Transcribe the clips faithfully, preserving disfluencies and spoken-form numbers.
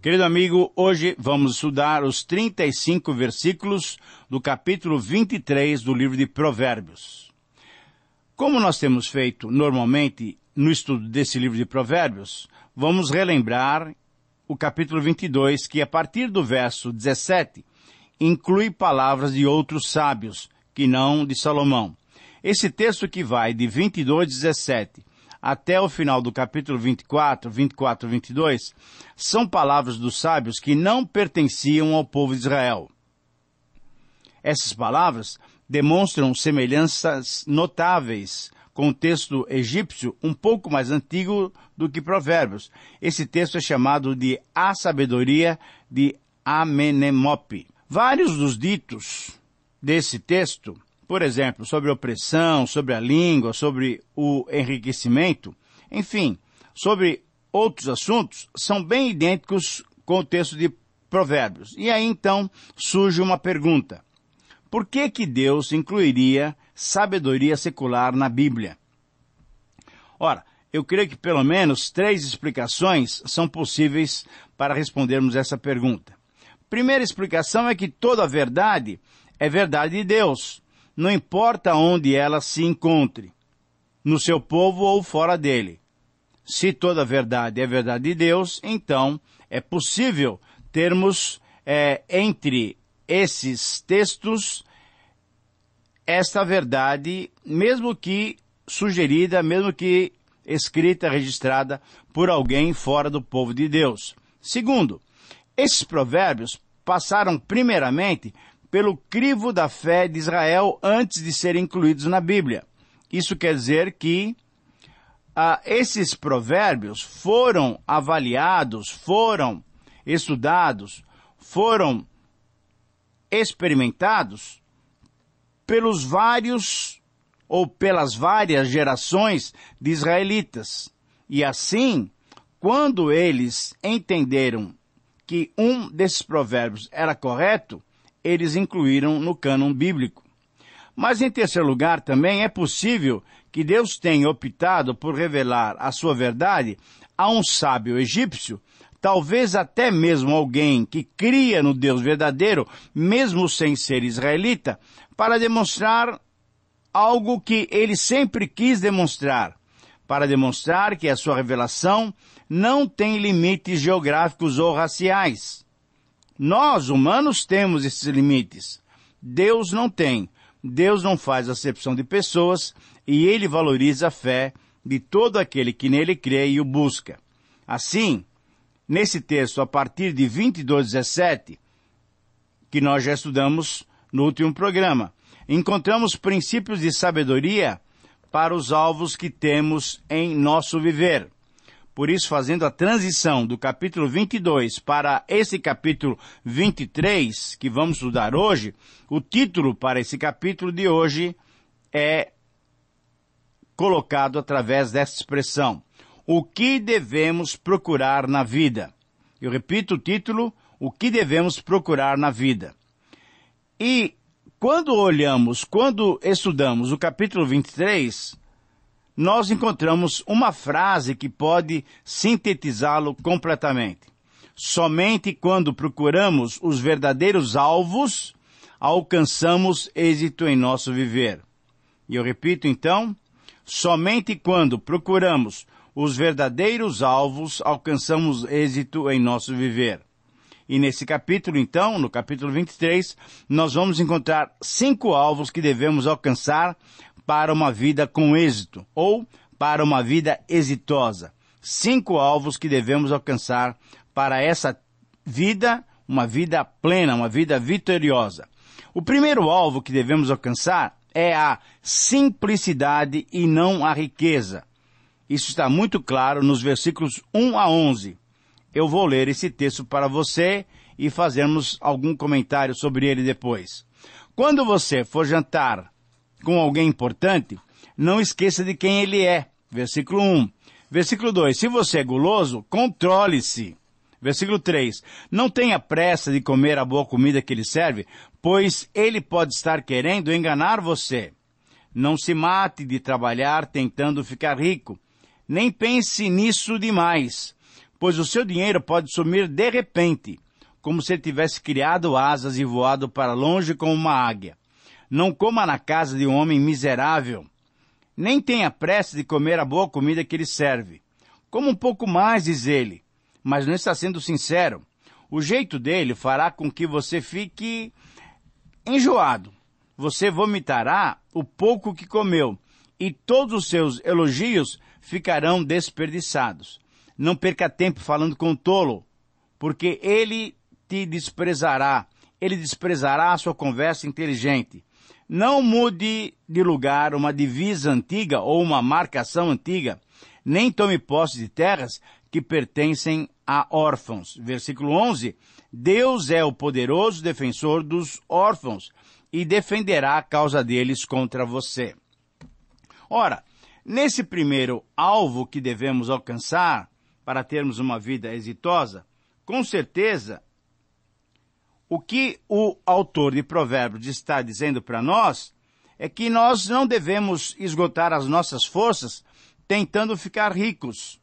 Querido amigo, hoje vamos estudar os trinta e cinco versículos do capítulo vinte e três do livro de Provérbios. Como nós temos feito normalmente no estudo desse livro de Provérbios, vamos relembrar o capítulo vinte e dois, que a partir do verso dezessete, inclui palavras de outros sábios, que não de Salomão. Esse texto que vai de vinte e dois, dezessete até o final do capítulo vinte e quatro, vinte e quatro, vinte e dois, são palavras dos sábios que não pertenciam ao povo de Israel. Essas palavras demonstram semelhanças notáveis com o texto egípcio um pouco mais antigo do que Provérbios. Esse texto é chamado de A Sabedoria de Amenemope. Vários dos ditos desse texto, por exemplo, sobre a opressão, sobre a língua, sobre o enriquecimento, enfim, sobre outros assuntos, são bem idênticos com o texto de Provérbios. E aí, então, surge uma pergunta. Por que que Deus incluiria sabedoria secular na Bíblia? Ora, eu creio que pelo menos três explicações são possíveis para respondermos essa pergunta. Primeira explicação é que toda a verdade é verdade de Deus, não importa onde ela se encontre, no seu povo ou fora dele. Se toda a verdade é verdade de Deus, então é possível termos é, entre esses textos esta verdade, mesmo que sugerida, mesmo que escrita, registrada por alguém fora do povo de Deus. Segundo, esses provérbios passaram primeiramente pelo crivo da fé de Israel antes de serem incluídos na Bíblia. Isso quer dizer que ah, esses provérbios foram avaliados, foram estudados, foram experimentados pelos vários ou pelas várias gerações de israelitas. E assim, quando eles entenderam que um desses provérbios era correto, eles incluíram no cânon bíblico. Mas, em terceiro lugar, também é possível que Deus tenha optado por revelar a sua verdade a um sábio egípcio, talvez até mesmo alguém que cria no Deus verdadeiro, mesmo sem ser israelita, para demonstrar algo que ele sempre quis demonstrar, para demonstrar que a sua revelação não tem limites geográficos ou raciais. Nós, humanos, temos esses limites. Deus não tem. Deus não faz acepção de pessoas e Ele valoriza a fé de todo aquele que nele crê e o busca. Assim, nesse texto, a partir de vinte e dois, dezessete, que nós já estudamos no último programa, encontramos princípios de sabedoria para os alvos que temos em nosso viver. Por isso, fazendo a transição do capítulo vinte e dois para esse capítulo vinte e três, que vamos estudar hoje, o título para esse capítulo de hoje é colocado através desta expressão: o que devemos procurar na vida? Eu repito o título: o que devemos procurar na vida? E quando olhamos, quando estudamos o capítulo vinte e três... nós encontramos uma frase que pode sintetizá-lo completamente. Somente quando procuramos os verdadeiros alvos, alcançamos êxito em nosso viver. E eu repito então, somente quando procuramos os verdadeiros alvos, alcançamos êxito em nosso viver. E nesse capítulo então, no capítulo vinte e três, nós vamos encontrar cinco alvos que devemos alcançar para uma vida com êxito, ou para uma vida exitosa. Cinco alvos que devemos alcançar para essa vida, uma vida plena, uma vida vitoriosa. O primeiro alvo que devemos alcançar é a simplicidade e não a riqueza. Isso está muito claro nos versículos um a onze. Eu vou ler esse texto para você e fazermos algum comentário sobre ele depois. Quando você for jantar com alguém importante, não esqueça de quem ele é. Versículo um. Versículo dois. Se você é guloso, controle-se. Versículo três. Não tenha pressa de comer a boa comida que ele serve, pois ele pode estar querendo enganar você. Não se mate de trabalhar tentando ficar rico. Nem pense nisso demais, pois o seu dinheiro pode sumir de repente, como se ele tivesse criado asas e voado para longe como uma águia. Não coma na casa de um homem miserável, nem tenha pressa de comer a boa comida que ele serve. Coma um pouco mais, diz ele, mas não está sendo sincero. O jeito dele fará com que você fique enjoado. Você vomitará o pouco que comeu, e todos os seus elogios ficarão desperdiçados. Não perca tempo falando com o tolo, porque ele te desprezará. Ele desprezará a sua conversa inteligente. Não mude de lugar uma divisa antiga ou uma marcação antiga, nem tome posse de terras que pertencem a órfãos. Versículo onze, Deus é o poderoso defensor dos órfãos e defenderá a causa deles contra você. Ora, nesse primeiro alvo que devemos alcançar para termos uma vida exitosa, com certeza, o que o autor de Provérbios está dizendo para nós é que nós não devemos esgotar as nossas forças tentando ficar ricos.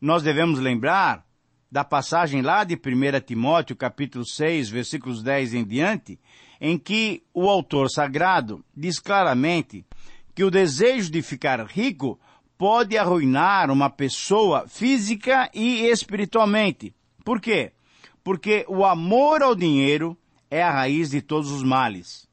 Nós devemos lembrar da passagem lá de primeiro Timóteo, capítulo seis, versículos dez em diante, em que o autor sagrado diz claramente que o desejo de ficar rico pode arruinar uma pessoa física e espiritualmente. Por quê? Porque o amor ao dinheiro é a raiz de todos os males.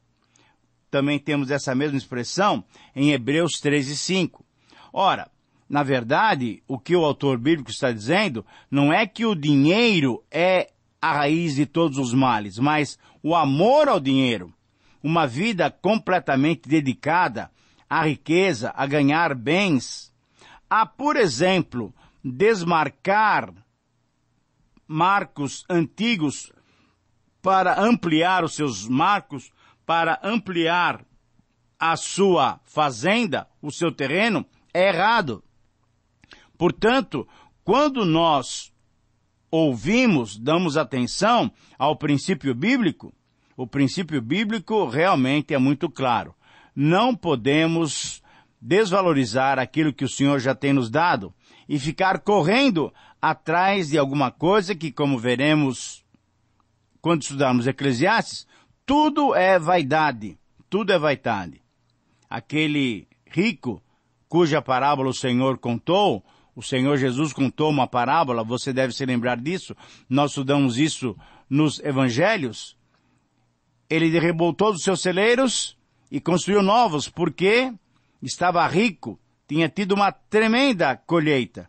Também temos essa mesma expressão em Hebreus treze, cinco. Ora, na verdade, o que o autor bíblico está dizendo não é que o dinheiro é a raiz de todos os males, mas o amor ao dinheiro, uma vida completamente dedicada à riqueza, a ganhar bens, a, por exemplo, desmarcar marcos antigos para ampliar os seus marcos, para ampliar a sua fazenda, o seu terreno, é errado. Portanto, quando nós ouvimos, damos atenção ao princípio bíblico, o princípio bíblico realmente é muito claro. Não podemos desvalorizar aquilo que o Senhor já tem nos dado e ficar correndo atrás de alguma coisa que, como veremos quando estudarmos Eclesiastes, tudo é vaidade, tudo é vaidade. Aquele rico cuja parábola o Senhor contou, o Senhor Jesus contou uma parábola, você deve se lembrar disso, nós estudamos isso nos evangelhos, ele derrubou todos os seus celeiros e construiu novos, porque estava rico, tinha tido uma tremenda colheita.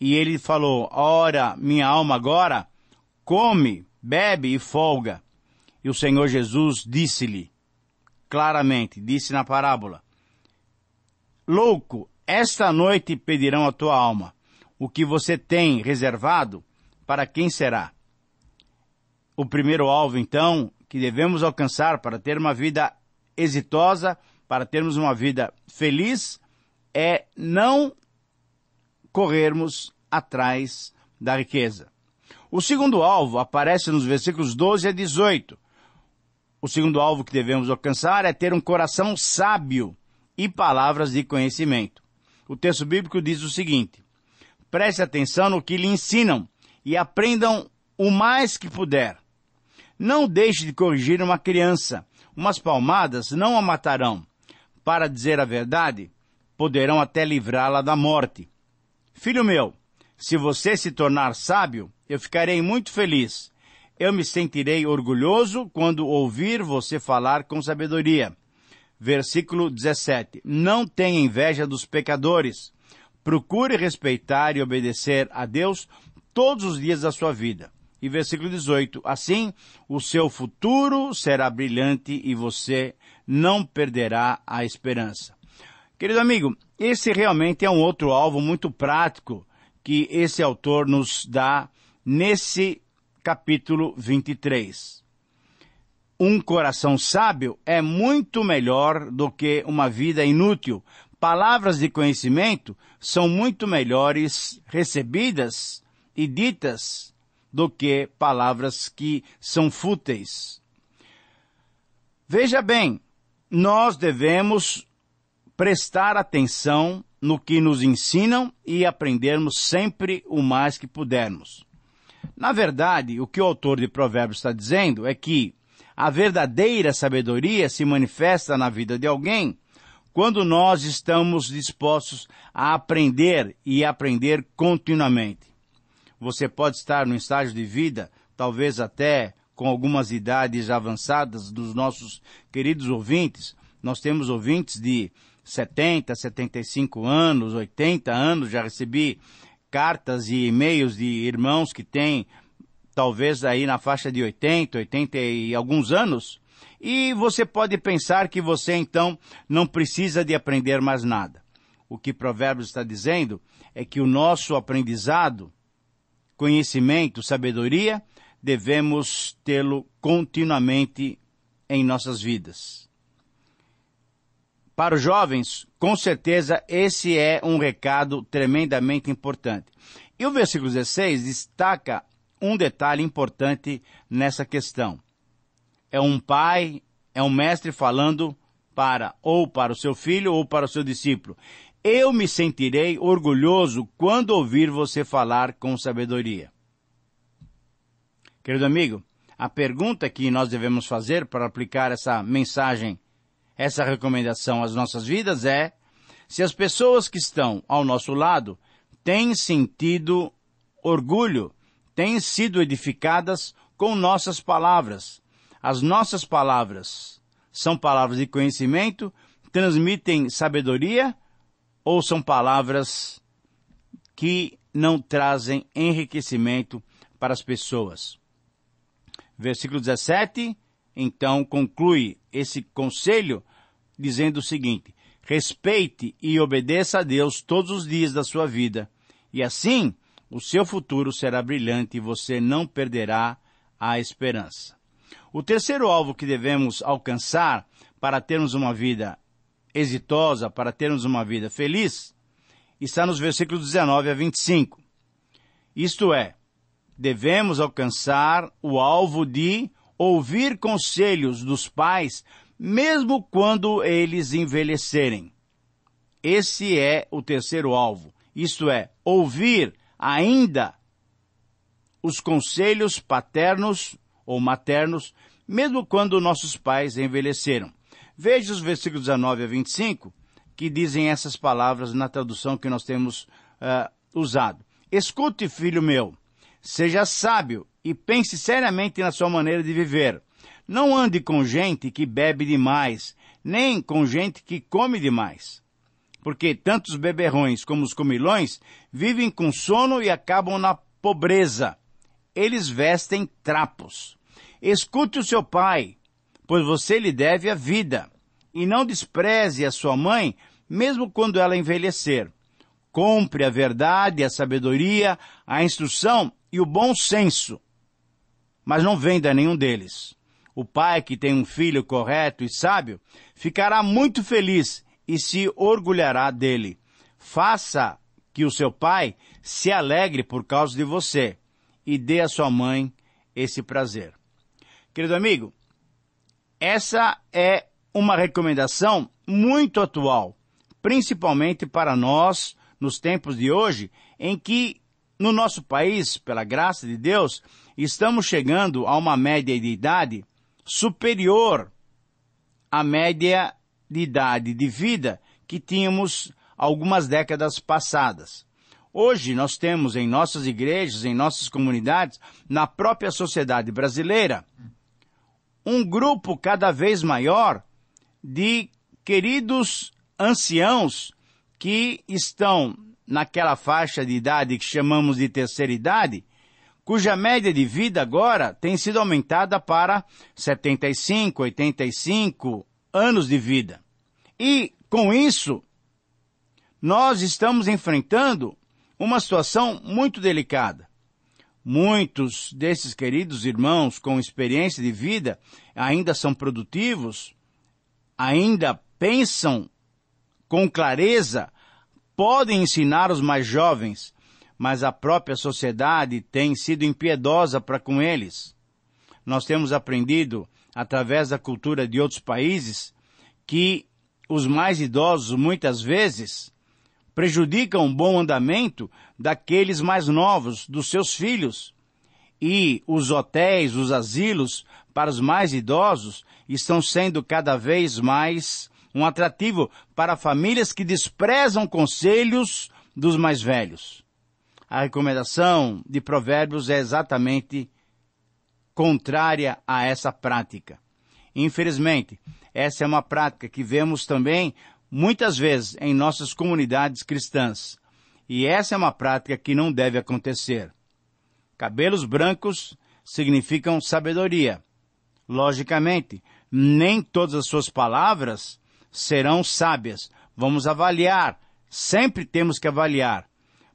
E ele falou, ora, minha alma agora, come, bebe e folga. E o Senhor Jesus disse-lhe, claramente, disse na parábola, louco, esta noite pedirão a tua alma, o que você tem reservado, para quem será? O primeiro alvo, então, que devemos alcançar para ter uma vida exitosa, para termos uma vida feliz, é não corrermos atrás da riqueza. O segundo alvo aparece nos versículos doze a dezoito. O segundo alvo que devemos alcançar é ter um coração sábio e palavras de conhecimento. O texto bíblico diz o seguinte, preste atenção no que lhe ensinam e aprendam o mais que puder. Não deixe de corrigir uma criança, umas palmadas não a matarão. Para dizer a verdade, poderão até livrá-la da morte. Filho meu, se você se tornar sábio, eu ficarei muito feliz. Eu me sentirei orgulhoso quando ouvir você falar com sabedoria. Versículo dezessete. Não tenha inveja dos pecadores. Procure respeitar e obedecer a Deus todos os dias da sua vida. E versículo dezoito. Assim, o seu futuro será brilhante e você não perderá a esperança. Querido amigo, esse realmente é um outro alvo muito prático que esse autor nos dá nesse capítulo vinte e três. Um coração sábio é muito melhor do que uma vida inútil. Palavras de conhecimento são muito melhores recebidas e ditas do que palavras que são fúteis. Veja bem, nós devemos prestar atenção no que nos ensinam e aprendermos sempre o mais que pudermos. Na verdade, o que o autor de Provérbios está dizendo é que a verdadeira sabedoria se manifesta na vida de alguém quando nós estamos dispostos a aprender e aprender continuamente. Você pode estar no estágio de vida, talvez até com algumas idades avançadas dos nossos queridos ouvintes. Nós temos ouvintes de setenta, setenta e cinco anos, oitenta anos, já recebi cartas e e-mails de irmãos que têm talvez aí na faixa de oitenta, oitenta e alguns anos, e você pode pensar que você então não precisa de aprender mais nada. O que Provérbios está dizendo é que o nosso aprendizado, conhecimento, sabedoria, devemos tê-lo continuamente em nossas vidas. Para os jovens, com certeza, esse é um recado tremendamente importante. E o versículo dezesseis destaca um detalhe importante nessa questão. É um pai, é um mestre falando para ou para o seu filho ou para o seu discípulo. Eu me sentirei orgulhoso quando ouvir você falar com sabedoria. Querido amigo, a pergunta que nós devemos fazer para aplicar essa mensagem, essa recomendação às nossas vidas é se as pessoas que estão ao nosso lado têm sentido orgulho, têm sido edificadas com nossas palavras. As nossas palavras são palavras de conhecimento, transmitem sabedoria ou são palavras que não trazem enriquecimento para as pessoas. Versículo dezessete, então, conclui esse conselho dizendo o seguinte: respeite e obedeça a Deus todos os dias da sua vida, e assim o seu futuro será brilhante e você não perderá a esperança. O terceiro alvo que devemos alcançar para termos uma vida exitosa, para termos uma vida feliz, está nos versículos dezenove a vinte e cinco. Isto é, devemos alcançar o alvo de ouvir conselhos dos pais, mesmo quando eles envelhecerem. Esse é o terceiro alvo, isto é, ouvir ainda os conselhos paternos ou maternos, mesmo quando nossos pais envelheceram. Veja os versículos dezenove a vinte e cinco, que dizem essas palavras na tradução que nós temos uh, usado. Escute, filho meu, seja sábio e pense seriamente na sua maneira de viver. Não ande com gente que bebe demais, nem com gente que come demais. Porque tanto os beberrões como os comilões vivem com sono e acabam na pobreza. Eles vestem trapos. Escute o seu pai, pois você lhe deve a vida. E não despreze a sua mãe, mesmo quando ela envelhecer. Compre a verdade, a sabedoria, a instrução e o bom senso, mas não venda nenhum deles. O pai que tem um filho correto e sábio ficará muito feliz e se orgulhará dele. Faça que o seu pai se alegre por causa de você e dê à sua mãe esse prazer. Querido amigo, essa é uma recomendação muito atual, principalmente para nós nos tempos de hoje, em que no nosso país, pela graça de Deus, estamos chegando a uma média de idade superior à média de idade de vida que tínhamos algumas décadas passadas. Hoje nós temos em nossas igrejas, em nossas comunidades, na própria sociedade brasileira, um grupo cada vez maior de queridos anciãos que estão naquela faixa de idade que chamamos de terceira idade, cuja média de vida agora tem sido aumentada para setenta e cinco, oitenta e cinco anos de vida. E, com isso, nós estamos enfrentando uma situação muito delicada. Muitos desses queridos irmãos com experiência de vida ainda são produtivos, ainda pensam com clareza, podem ensinar os mais jovens, mas a própria sociedade tem sido impiedosa para com eles. Nós temos aprendido, através da cultura de outros países, que os mais idosos muitas vezes prejudicam o bom andamento daqueles mais novos, dos seus filhos. E os hotéis, os asilos para os mais idosos estão sendo cada vez mais um atrativo para famílias que desprezam conselhos dos mais velhos. A recomendação de Provérbios é exatamente contrária a essa prática. Infelizmente, essa é uma prática que vemos também muitas vezes em nossas comunidades cristãs. E essa é uma prática que não deve acontecer. Cabelos brancos significam sabedoria. Logicamente, nem todas as suas palavras serão sábias. Vamos avaliar. Sempre temos que avaliar.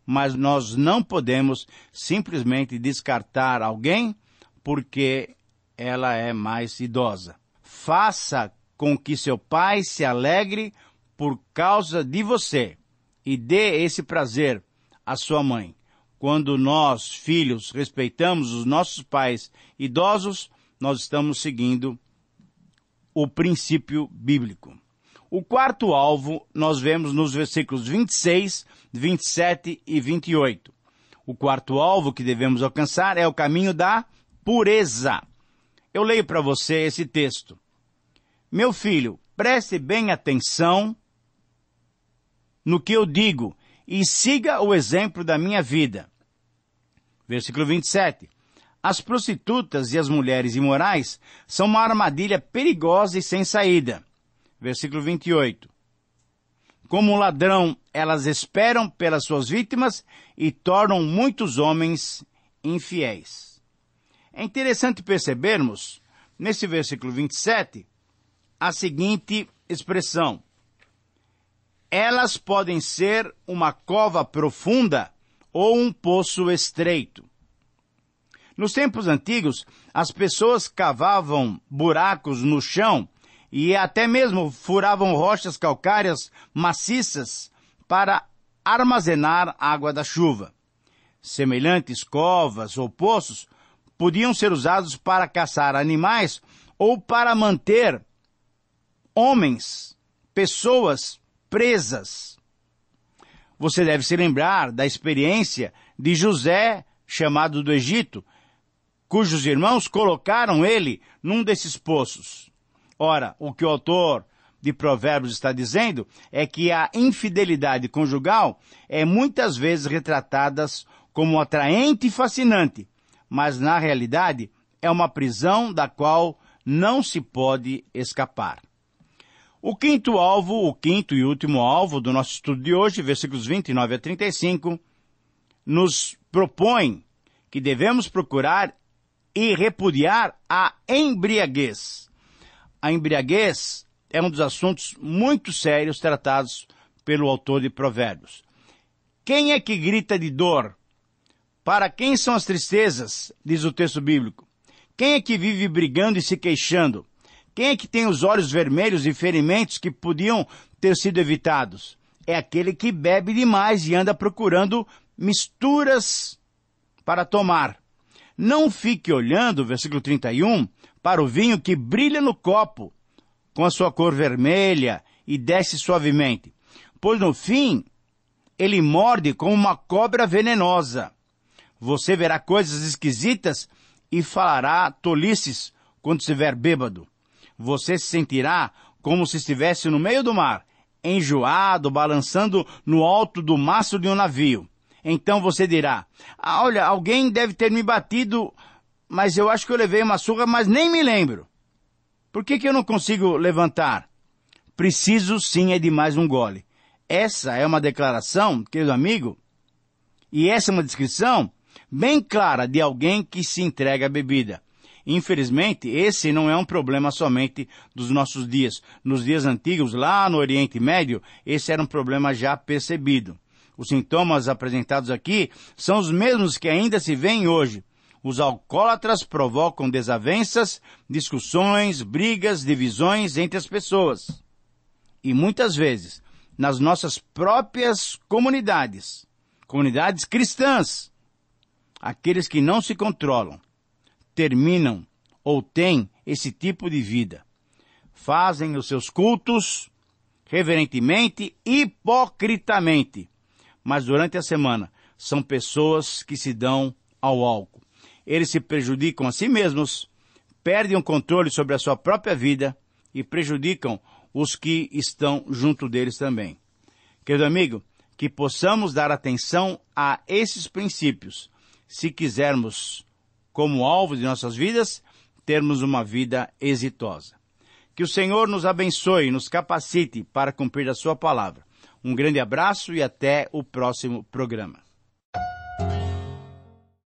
Mas nós não podemos simplesmente descartar alguém porque ela é mais idosa. Faça com que seu pai se alegre por causa de você e dê esse prazer à sua mãe. Quando nós, filhos, respeitamos os nossos pais idosos, nós estamos seguindo o princípio bíblico. O quarto alvo nós vemos nos versículos vinte e seis, vinte e sete e vinte e oito. O quarto alvo que devemos alcançar é o caminho da pureza. Eu leio para você esse texto. Meu filho, preste bem atenção no que eu digo e siga o exemplo da minha vida. Versículo vinte e sete. As prostitutas e as mulheres imorais são uma armadilha perigosa e sem saída. Versículo vinte e oito. Como um ladrão, elas esperam pelas suas vítimas e tornam muitos homens infiéis. É interessante percebermos, nesse versículo vinte e sete, a seguinte expressão. Elas podem ser uma cova profunda ou um poço estreito. Nos tempos antigos, as pessoas cavavam buracos no chão e até mesmo furavam rochas calcárias maciças para armazenar água da chuva. Semelhantes covas ou poços podiam ser usados para caçar animais ou para manter homens, pessoas presas. Você deve se lembrar da experiência de José, chamado do Egito, cujos irmãos colocaram ele num desses poços. Ora, o que o autor de Provérbios está dizendo é que a infidelidade conjugal é muitas vezes retratada como atraente e fascinante, mas na realidade é uma prisão da qual não se pode escapar. O quinto alvo, o quinto e último alvo do nosso estudo de hoje, versículos vinte e nove a trinta e cinco, nos propõe que devemos procurar e repudiar a embriaguez. A embriaguez é um dos assuntos muito sérios tratados pelo autor de Provérbios. Quem é que grita de dor? Para quem são as tristezas? Diz o texto bíblico. Quem é que vive brigando e se queixando? Quem é que tem os olhos vermelhos e ferimentos que podiam ter sido evitados? É aquele que bebe demais e anda procurando misturas para tomar. Não fique olhando, versículo trinta e um, para o vinho que brilha no copo, com a sua cor vermelha, e desce suavemente. Pois no fim, ele morde como uma cobra venenosa. Você verá coisas esquisitas e falará tolices quando estiver bêbado. Você se sentirá como se estivesse no meio do mar, enjoado, balançando no alto do mastro de um navio. Então você dirá, ah, olha, alguém deve ter me batido, mas eu acho que eu levei uma surra, mas nem me lembro. Por que que eu não consigo levantar? Preciso sim é de mais um gole. Essa é uma declaração, querido amigo, e essa é uma descrição bem clara de alguém que se entrega à bebida. Infelizmente, esse não é um problema somente dos nossos dias. Nos dias antigos, lá no Oriente Médio, esse era um problema já percebido. Os sintomas apresentados aqui são os mesmos que ainda se veem hoje. Os alcoólatras provocam desavenças, discussões, brigas, divisões entre as pessoas. E muitas vezes, nas nossas próprias comunidades, comunidades cristãs, aqueles que não se controlam, terminam ou têm esse tipo de vida. Fazem os seus cultos reverentemente, hipocritamente. Mas durante a semana, são pessoas que se dão ao álcool. Eles se prejudicam a si mesmos, perdem o controle sobre a sua própria vida e prejudicam os que estão junto deles também. Querido amigo, que possamos dar atenção a esses princípios, se quisermos, como alvo de nossas vidas, termos uma vida exitosa. Que o Senhor nos abençoe e nos capacite para cumprir a sua palavra. Um grande abraço e até o próximo programa.